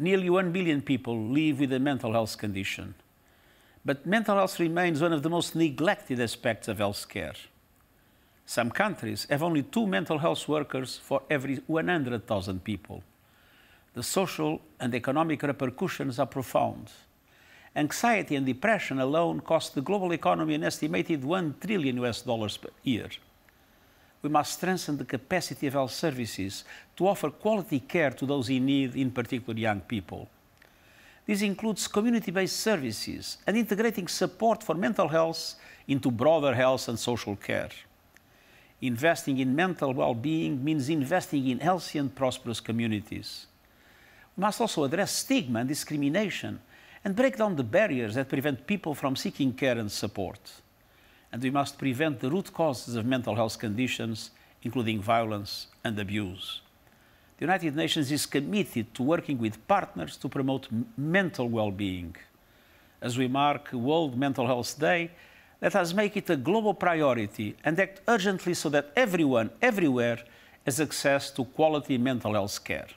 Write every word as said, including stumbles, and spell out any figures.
nearly one billion people live with a mental health condition. But mental health remains one of the most neglected aspects of healthcare. Some countries have only two mental health workers for every one hundred thousand people. The social and economic repercussions are profound. Anxiety and depression alone cost the global economy an estimated one trillion U S dollars per year. We must strengthen the capacity of health services to offer quality care to those in need, in particular young people. This includes community-based services and integrating support for mental health into broader health and social care. Investing in mental well-being means investing in healthy and prosperous communities. We must also address stigma and discrimination and break down the barriers that prevent people from seeking care and support. And we must prevent the root causes of mental health conditions, including violence and abuse. The United Nations is committed to working with partners to promote mental well-being. As we mark World Mental Health Day, let us make it a global priority and act urgently so that everyone, everywhere, has access to quality mental health care.